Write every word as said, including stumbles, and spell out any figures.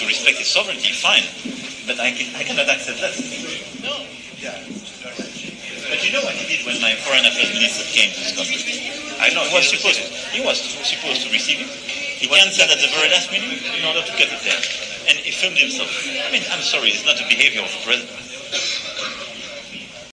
to respect his sovereignty, fine. But I, can, I cannot accept that. No. Yeah. But you know what he did when my foreign affairs minister came to this country? I know. He was supposed to, he was supposed to receive it. He cancelled at the very last minute in order to cut it there. And he filmed himself. I mean, I'm sorry, it's not the behavior of the president.